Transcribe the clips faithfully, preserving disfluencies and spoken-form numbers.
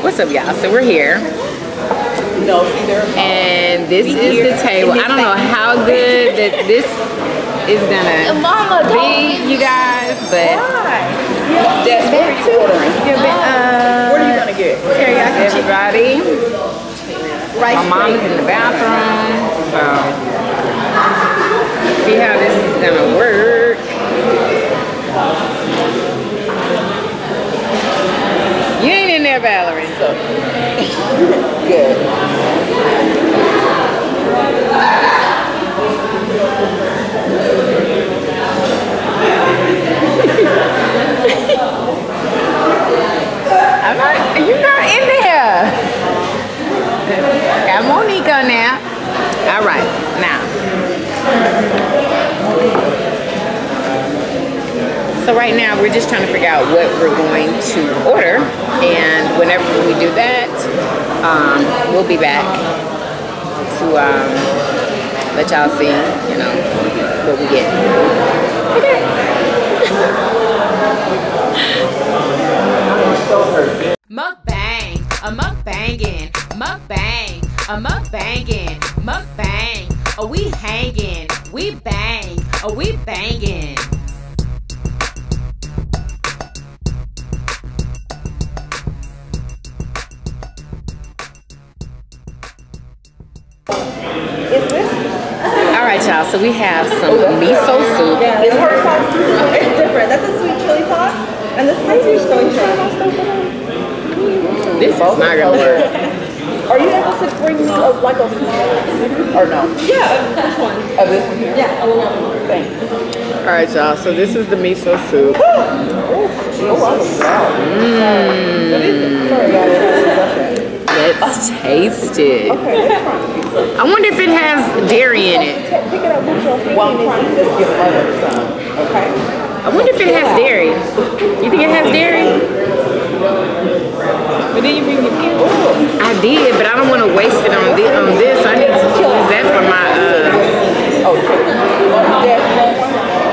What's up, y'all? So we're here, and this is the table. I don't know how good that this is gonna be, you guys, but that's what are you ordering? What are you gonna get? Everybody. My mom is in the bathroom, so see how this is gonna work. You ain't in there, Valerie. So. Good. I'm not, you're not in there. Got Monica now. All right, now. So right now, we're just trying to figure out what we're going to order. And whenever we do that, um, we'll be back to um, let y'all see, you know, what we get. Okay. Mukbang, a mukbangin', mukbang, a mukbangin', mukbang. Oh, we hangin', we bang, oh, we bangin'. So we have some miso soup. Yeah, it's her sauce. It's different. That's a sweet chili sauce, and this is your soy sauce. This is not gonna work. Are you able to bring me a, like a small or no? Yeah, this one. Oh, this one here. Yeah, a little one. Thanks. All right, y'all. So this is the miso soup. Oh, wow. Let's taste it. Okay. I wonder if it has dairy in it. Pick it up with your finger and just give butter or something, okay? I wonder if it has dairy. You think it has dairy? But then you bring your finger. I did, but I don't want to waste it on this. On this. I need to use that for my, uh...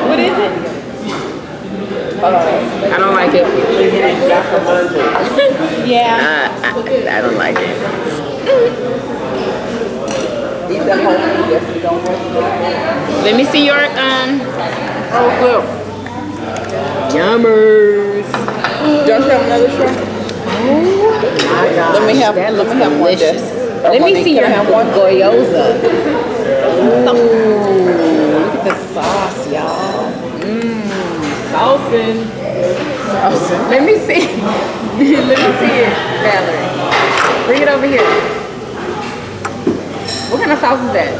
what is it? I don't like it. Yeah. Uh, I, I don't like it. Let me see your um. Oh, good. Yummers. Don't you have another shrimp? Oh my gosh. Let me have. That looks delicious. Let me see your goyoza. Ooh, look at the sauce, y'all. Mmm, saucing. Saucing. Let me see. Let me see it, Valerie. Bring it over here. What kind of sauce is that?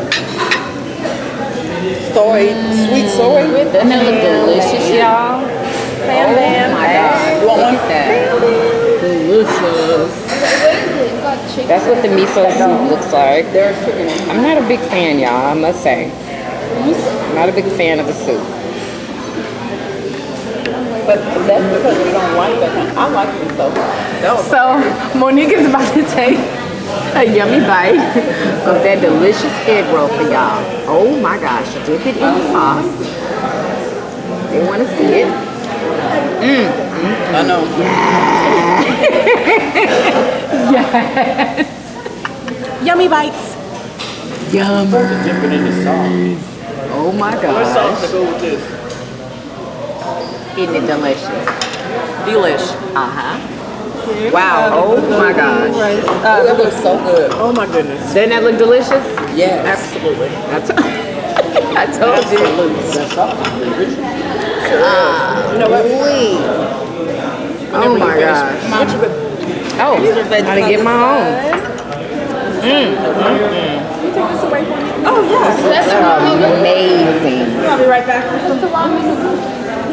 Soy, mm. sweet soy. Doesn't that look delicious, y'all? Bam, bam. Oh my God. You want one? That. Delicious. That's what the miso soup looks like. There's chicken. I'm not a big fan, y'all, I must say. I'm not a big fan of the soup. But that's because we don't like it. I like it so much. So, Monica's about to take a yummy bite of that delicious egg roll for y'all. Oh my gosh, dip it in the sauce. They want to see it. Mm. Mm-hmm. I know. Yes. Yes. Yummy bites. Yum. Oh Oh my god. What sauce to go with this? Isn't it delicious? Delish. Uh-huh. Yeah, wow. Oh my gosh. Right. Uh, that looks so good. Oh my goodness. Doesn't that look delicious? Yes. Absolutely. That's I told Absolutely. you. That's awesome. Uh, you know what? Oh my gosh. My, oh, I didn't get my own. Mm. Mm-hmm. You take this away from me? Oh, yes. That's amazing. I'll be right back with some.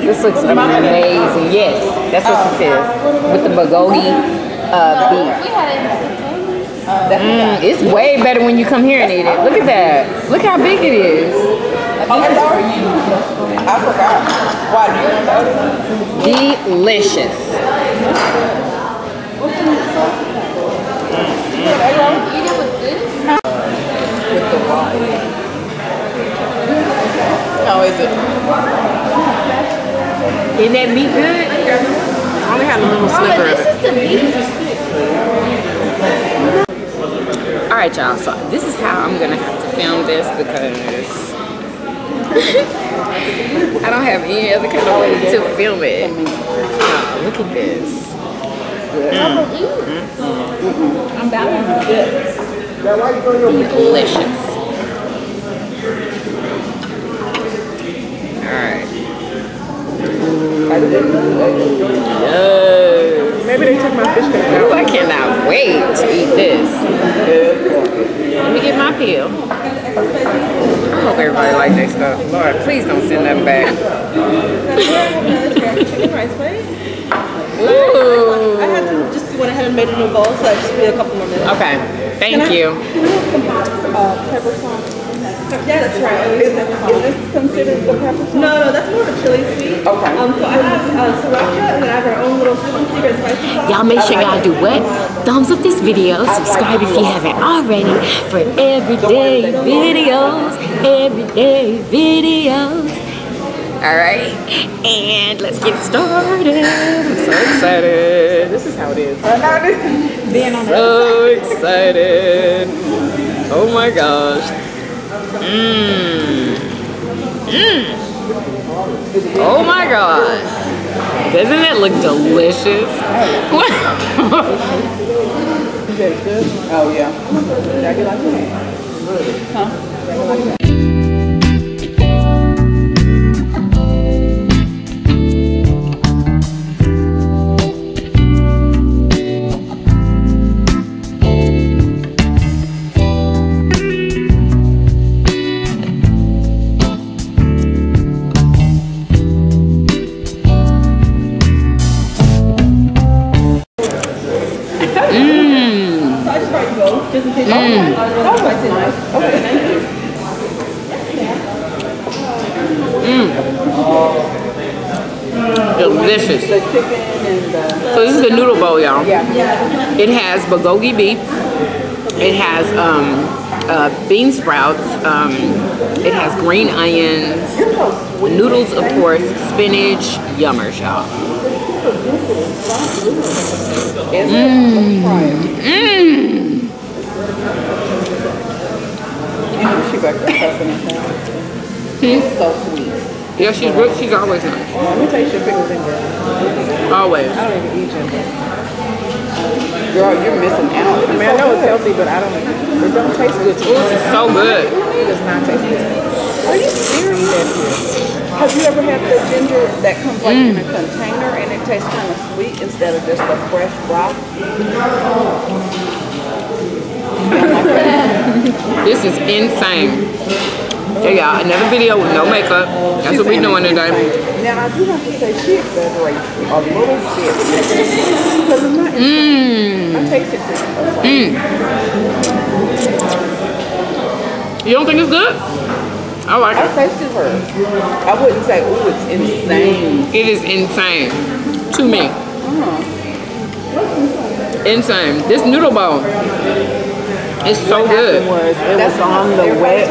This looks amazing. Yes, that's what it is. With the bulgogi uh, beef. Mm, it's way better when you come here and eat it. Look at that. Look how big it is. I forgot. Wow. Delicious. Mm-hmm. Eat it with this? No. With the wine. How is it? Isn't that meat good? I only had a little sliver of it. This is the meat. Alright y'all, so this is how I'm gonna have to film this because I don't have any other kind of way to film it. Oh, look at this. Mm. I'm about to do this. Delicious. Alright. Yes. Maybe they took my fish out. Ooh, I cannot wait to eat this. Let me get my peel. I hope everybody likes that stuff. Lord, please don't send that back. Ooh. I had to just went ahead and made a new bowl, so I just need a couple more minutes. Okay, thank can you. I, can we have some uh, pepper sauce? Yeah, that's right. Is, is this considered the pepper sauce? No, no, that's more of a chili sweet. Okay. Um, so I have uh, sriracha, and I have our own little secret spicy sauce. Y'all make sure y'all do what? Thumbs up this video. Subscribe if you haven't already for everyday videos. Everyday videos. All right, and let's get started. I'm so excited. This is how it is. So excited. Oh my gosh. Mmm. Mmm. Oh my gosh. Doesn't it look delicious? Oh yeah. Huh? Delicious. So this is the noodle bowl, y'all. It has bulgogi beef. It has um, uh, bean sprouts. Um, it has green onions. Noodles, of course. Spinach. Yummers, y'all. Mmm. Mmm. She's so sweet. Yeah, she's good. She's always nice. Let me taste your pickles in there. Always. I don't even eat your pickles. Girl, you're missing out. I mean, I know it's healthy, but I don't like it. It don't taste good to me. It's so good. It does not taste good. Are you serious? Have you ever had the ginger that comes like mm. in a container and it tastes kind of sweet instead of just a fresh rock? This is insane. Hey y'all, another video with no makeup. That's what we're doing today. Now I do have to say she exaggerates a little bit. Because it's not mm. I taste it. Mm. You don't think it's good? I like it. I tasted her. I wouldn't say, ooh, it's insane. It is insane. To me. Uh-huh. Insane. This noodle bowl. It's so good. Was, it that's was on the wet.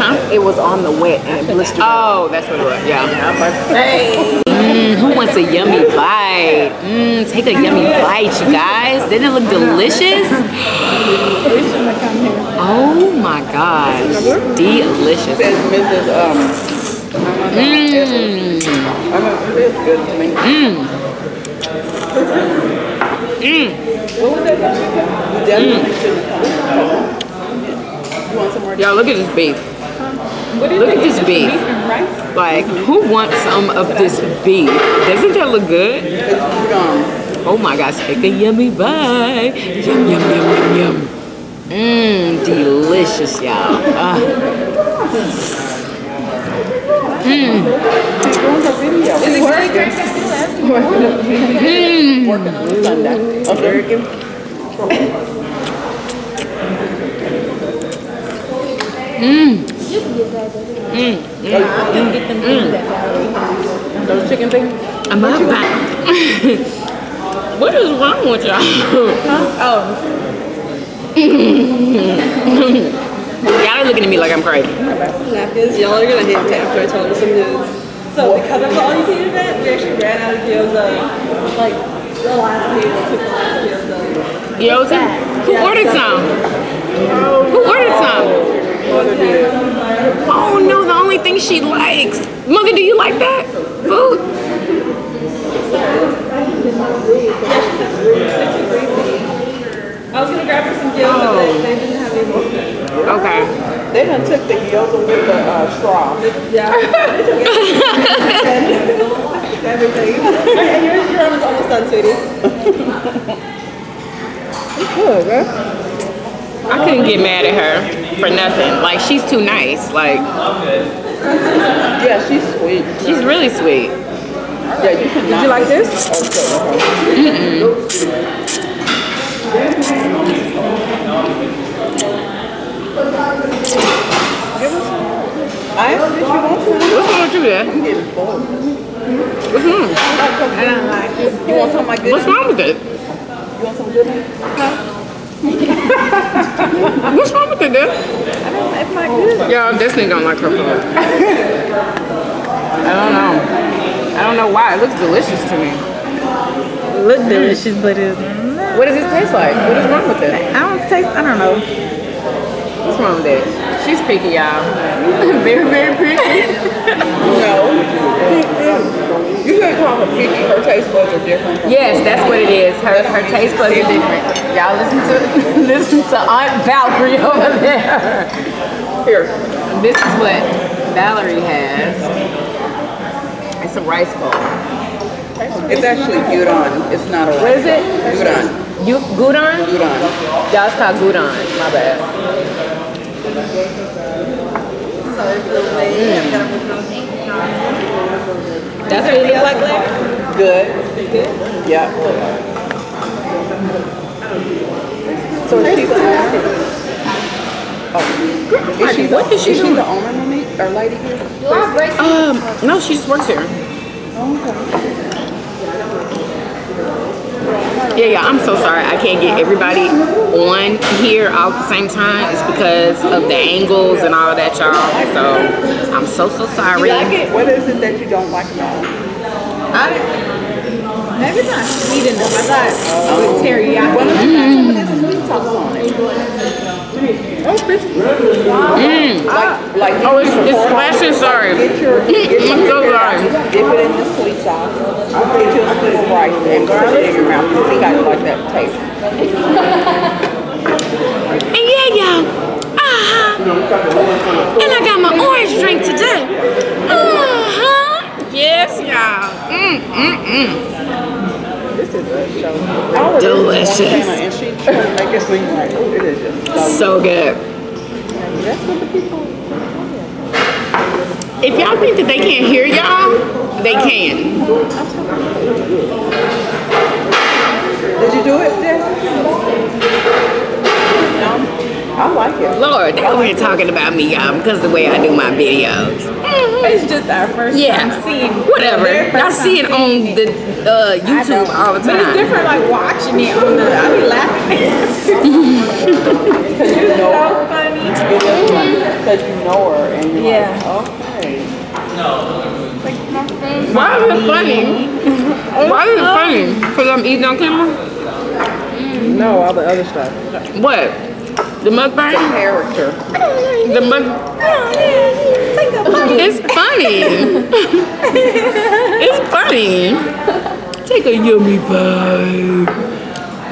Huh? It was on the wet and blistered. Oh, that's what it was. Yeah. Yeah. Mmm, who wants a yummy bite? Mmm, take a yummy bite, you guys. Didn't it look delicious? Oh my gosh, delicious. Mmm. Mmm. Mmm. Y'all, look at this beef. Look at this beef. Like, who wants some of this beef? Doesn't that look good? Oh my gosh, take a yummy bite. Yum, yum, yum, yum, yum. Mmm, delicious, y'all. Mmm. Mmm. Mmm. Mmm. Those chicken things? Am I back? What is wrong with y'all? Huh? Oh. Y'all are looking at me like I'm crazy. Napkins, y'all are gonna hate me after I told you some news. So because of the all-you-can-eat event, we actually ran out of gyoza. Like the last meal, we took the last gyoza. Gyoza? Who yeah, ordered some? Oh, Who ordered some? Oh no, the only thing she likes. Mother, do you like that food? I was gonna grab her some gyoza, oh. but they, they didn't have any more. Okay. They done took the gyoza with the uh, straw. Yeah. They took it. Everything. And yours, your arm is almost done, sweetie. It's good, girl. I couldn't get mad at her for nothing. Like, she's too nice. Like. Yeah, she's sweet. She's really sweet. Yeah, you could. Did you like this? Mm-mm. I don't think you want to. What's wrong with you there? I'm getting bored. What's wrong? Uh, you want something like this? What's wrong with it? You want something good? Huh? What's wrong with it, dude? I don't know. It's not good. Y'all, this nigga don't like her food. I don't know. I don't know why. It looks delicious to me. It looks delicious, but it's... What does this taste like? What is wrong with it? I don't taste... I don't know. What's wrong with it? She's picky, y'all. Very, very picky. No. You can't call her picky. Her taste buds are different. Yes, that's what it is. Her her taste buds are different. Y'all listen to listen to Aunt Valerie over there. Here. This is what Valerie has. It's a rice bowl. It's actually gudon. It's not a rice bowl. What is it? Gudon. You, gudon? Gudon. Y'all, it's called gudon. My bad. Mm. That's what you look like, Larry? Good. Good? Yeah. So is she the owner? Is she what is she doing? Is she the owner of me? Or lady here? Um, no, she just works here. Yeah, yeah, I'm so sorry. I can't get everybody on here all at the same time. It's because of the angles and all that, y'all. So, I'm so, so sorry. You like it? What is it that you don't like about it? I, every time I eat enough, I got oh. with teriyaki. One of the times I put some sweet sauce on it. Mm. Like, like oh, it's, it's flashing, sorry. Get your, get your I'm so sorry. Dip it in the sweet sauce. I think you'll put it right and put it in your mouth because he got like that taste. And yeah, y'all. Uh-huh. And I got my orange drink today. Uh-huh. Yes, y'all. Mm-mm-mm. This is a show. Delicious. And she tried to make us lean right. It is just so good. That's what the people. If y'all think that they can't hear y'all, they can. Did you do it there? No. I like it. Lord, they over here talking about me, y'all, because the way I do my videos. Mm-hmm. It's just our first yeah. time seeing it. Whatever. Y'all see it on the uh, YouTube all the time. But it's different, like, watching it on the... I be laughing. Because you're so funny. Because you know her, and you're yeah. like, okay. No. Why is it funny? Why is it funny? Because I'm eating on camera? No, all the other stuff. What? The mukbang? The character. The mug. It's funny. It's funny. Take a yummy bite.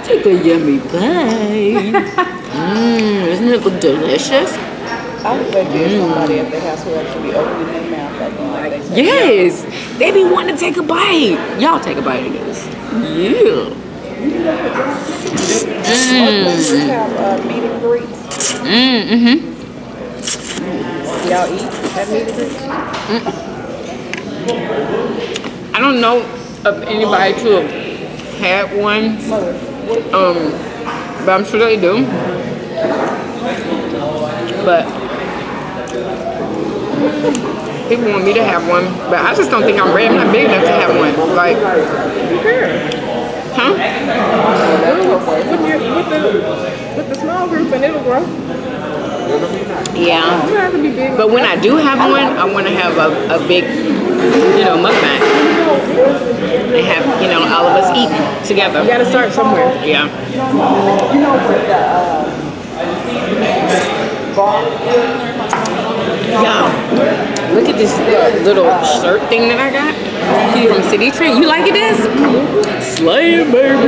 Take a yummy bite. Mmm, isn't it delicious? I would bet there's somebody at the house who actually be opening their mouth acting like they say. Yes, no. They be wanting to take a bite. Y'all take a bite of this. Yeah. Mmm. Have uh, meat and greets. Mmm. Mm-hmm. Y'all eat? Have meat and greets? Mm. I don't know of anybody to have had one. Um, but I'm sure they do. But. People want me to have one, but I just don't think I'm ready. I'm not big enough to have one. Like, huh? With the, with the small group and it'll grow. Yeah. But when I do have one, I want to have a, a big, you know, mukbang. And have, you know, all of us eating together. You got to start somewhere. Yeah. You know, with the uh, ball. Y'all, look at this little shirt thing that I got from City Tree. You like it, Des? Slay, baby.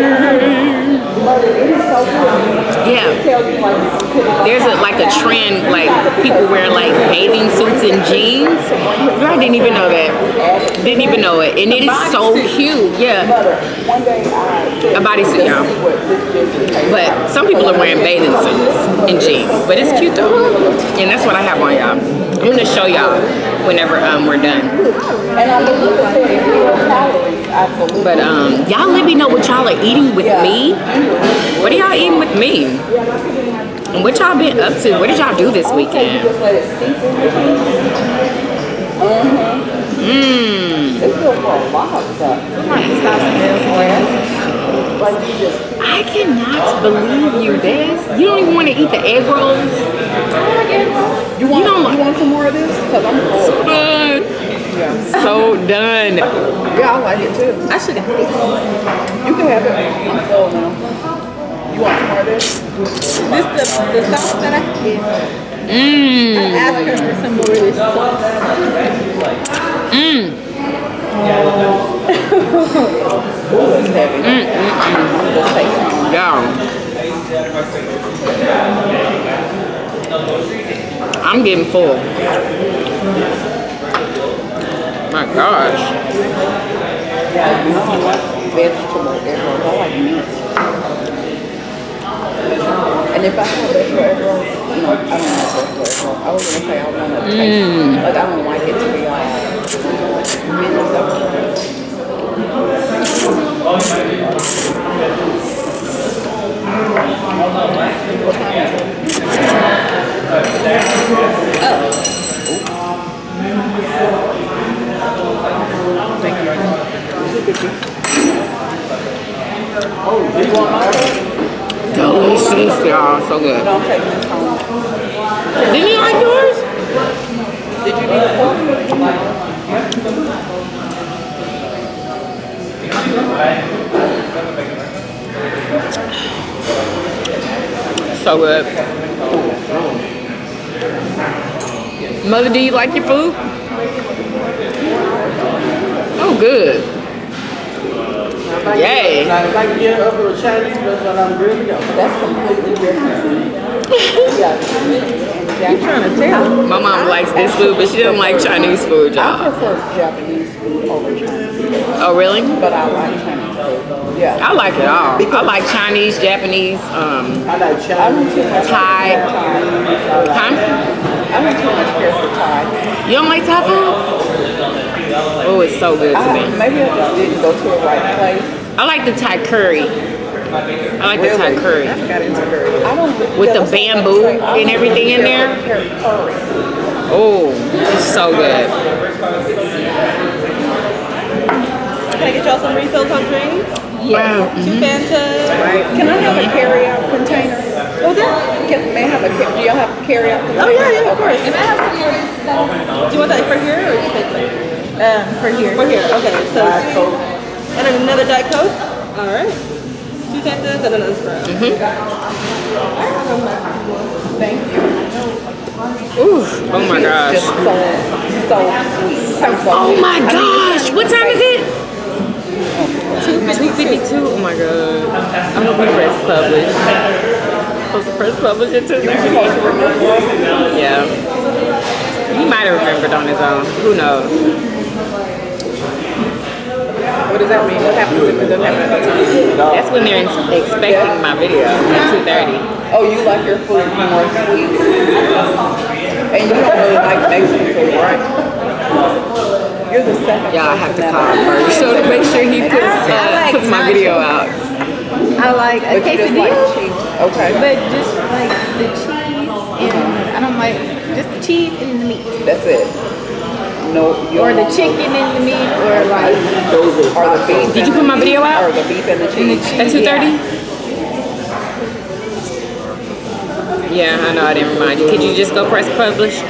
Yeah. There's a, like a trend, like people wear like bathing suits and jeans. I didn't even know that. Didn't even know it. And it is so cute. Yeah. A bodysuit, y'all. But some people are wearing bathing suits and jeans. But it's cute though. And that's what I have on, y'all. I'm gonna show y'all whenever um we're done. But um, y'all let me know what y'all are eating with me. What are y'all eating with me? And what y'all been up to? What did y'all do this weekend? Mmm. I cannot believe you, Des. You don't even want to eat the egg rolls. I don't like egg rolls. You want, you don't like, you want some more of this? Because I'm so done. Yeah. So done. Yeah, I like it too. I should have it. You can have it. I'm full now. You want some more of this? Is this the, the sauce that I can get? Mmm. I asked her for some more of this sauce. Mmm. Yeah. I'm getting full. My gosh. And if I had it for everyone, you know, I don't have it for everyone. I was gonna say I want to taste, but I don't like it to be like. Delicious, y'all, so good. Didn't you like yours? Did you need more? So good. Mother, do you like your food? Oh, good. Yay. Like getting over a Chinese restaurant, I'm really young. That's completely different. I'm trying to tell. My mom likes this food, but she doesn't like Chinese food, y'all. I prefer Japanese food over Chinese food. Oh, really? But I like Chinese food. Yeah. I like it all. Because I like Chinese, Japanese, um, I like Chinese, Thai. Thai. Huh? I don't too much care for Thai. You don't like Thai food? Oh, it's so good to I, me. Maybe I just didn't go to the right place. I like the Thai curry. I like really? the Thai curry. I got into curry. I don't, With the bamboo and everything in there. Oh, it's so good. Can I get y'all some refills on drinks? Yeah. Wow. Two Fantas. Right. Can I have a carry-out container? What's that? Can, may I have a, do y'all have a carry-out container? Oh, yeah, yeah, of course. Can I have some of this? Do you want that for here or do you think? Um, for here. For here, okay. So Diet Coke. And another Diet Coke. All right. Two Santas and another Sprite. Mm-hmm. Thank you. Ooh, oh my gosh. Just so, so, so oh my gosh. What time is it? two fifty-two. Oh my god. I'm gonna be press publish. I'm supposed to press publish at two thirty. Yeah. He might have remembered on his own. Who knows? What does that mean? What happens if it doesn't happen at two thirty? That's when they're expecting yeah. my video at two thirty. Oh, you like your food more sweet. And you don't really like Mexican food, right? You're the second. Y'all have to call him first. So to make sure he puts, uh, like puts my video out. I like a quesadilla. Like okay. But just like the cheese and I don't like... Just the cheese and the meat. That's it. No. Or the chicken and the meat, or like. Or the beef. Did you put my video out? Or the beef and the cheese. At two thirty. Yeah, I know. I didn't remind you. Could you just go press publish?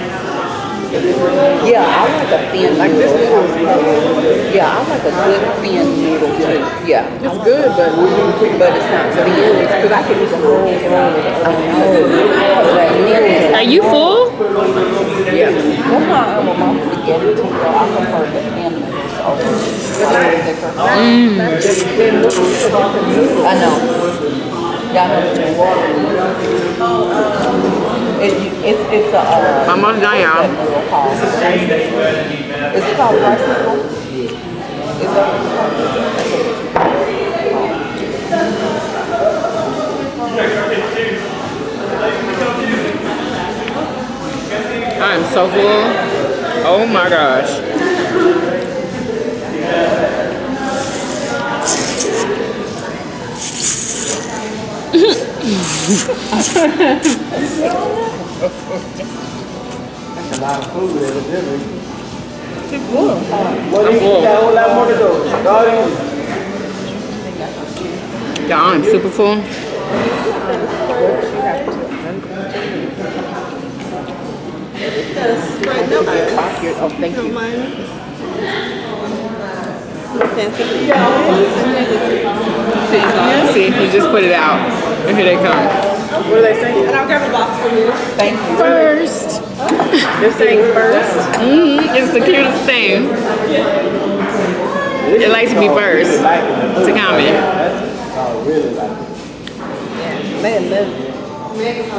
Yeah, I like a thin like this. Noodle. Yeah, I like a good thin noodle too. Yeah, it's good, but but it's not thin. It's because I can eat the whole roll. Are you full? Yeah. That's why I'm almost spaghetti. I prefer the animals. I know. Y'all know it's in water. It's, it's, it's a... Uh, I'm on down, y'all. Is it called rice noodle? Is that... I am so full. Oh my gosh. That's a lot of food, evidently. It's full. I'm full. Y'all, I'm super full. Right, no ice. Oh, thank you. Let's see if you just put it out. And here they come. What are they saying? And I'll grab a box for you. Thank you. First. They're saying first. Mm-hmm. It's the cutest thing. It likes to be first. It's a comment. They love it.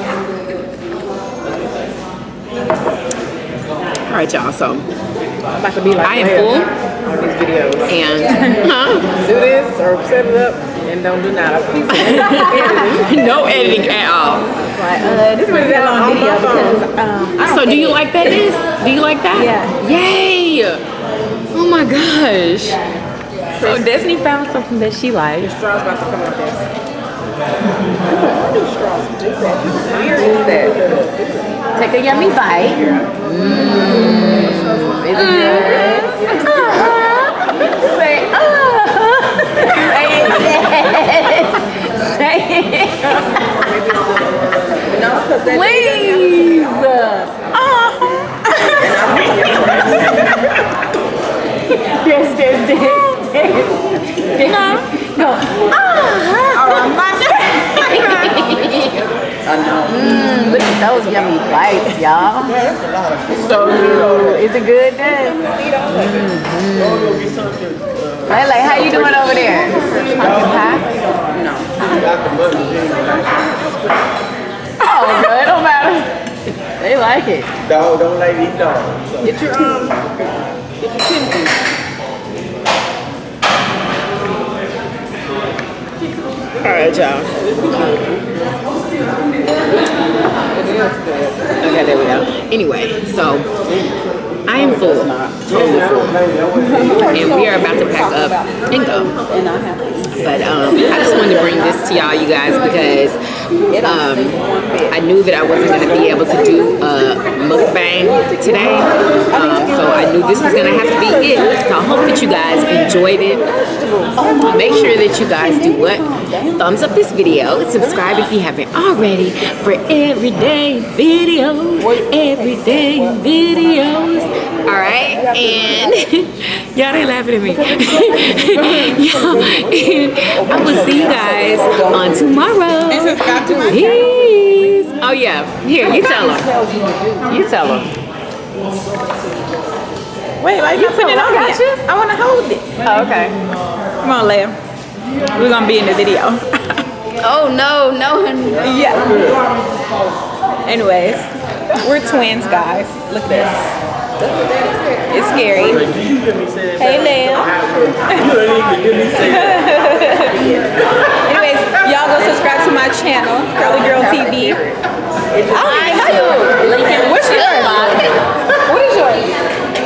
Alright y'all, so I'm about to be like I am full on these videos. And huh? Do this or set it up and don't do nada. No editing at all. Right, uh, this was that long video because um, I So do you like that is? Do you like that? Yeah. Yay! Oh my gosh. So Destiny found something that she liked. Your straw's about to come like this. What do straws do that? How weird is that? Take a yummy bite. Mm. Is it good? Uh-huh. Say, uh-huh. Say it. Yes. Say it. Please. Uh-huh. Yes, yes, yes, yes. No. No. Uh-huh. I know. Mmm, look at those yummy bites, y'all. So good. Is it good then? Mm-hmm. Lele, how you doing over there? Pumpkin pie? No. Oh, no, it don't matter. They like it. Dog, don't like these dogs. Get your um, get your chin. All right, y'all. Okay, there we go. Anyway, so I am full, totally full, and we are about to pack up and go. But um, I just wanted to bring this to y'all, you guys, because um, I knew that I wasn't going to be able to do a mukbang today, um, so I knew this was going to have to be it. So I hope that you guys enjoyed it. Make sure that you guys do what? Thumbs up this video. Subscribe if you haven't already for everyday videos. Everyday videos. Alright? and y'all they laughing at me. And I will see you guys on tomorrow. Peace. Oh yeah, here, you tell them. You tell them. Wait, why you, you not putting it on me? You? I want to hold it. Oh, okay. Come on, Leia. We're going to be in the video. Oh, no, no. no. Yeah. Anyways, we're twins, guys. Look at this. It's scary. Hey, Leia. Anyways, y'all go subscribe to my channel, Curly Girl T V. I don't even know you. What's yours? What is yours?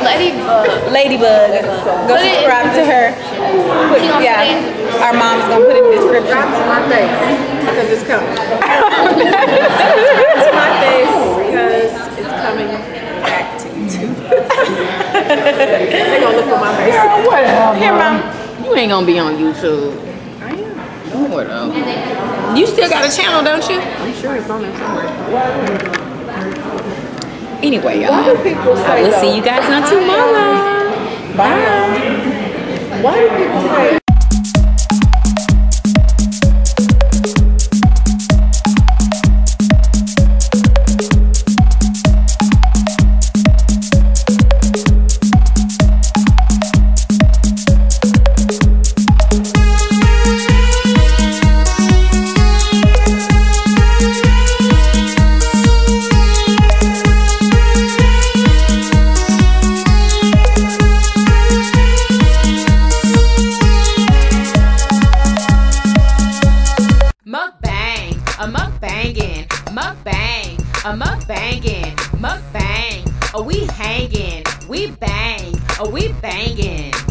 Ladybug. Ladybug. Go put subscribe to her. Put, yeah, our mom's gonna put it in the description. Subscribe to my face because it's coming. Subscribe to my face because it's coming back to YouTube. They're gonna look at my face. Girl, what? Here, mom. You ain't gonna be on YouTube. I am. Don't worry though. You still got a channel, don't you? I'm sure it's on there somewhere. Anyway, y'all, I will see you guys on tomorrow. Bye. Why do people say? Bangin', we hangin', we bang, oh we bangin'.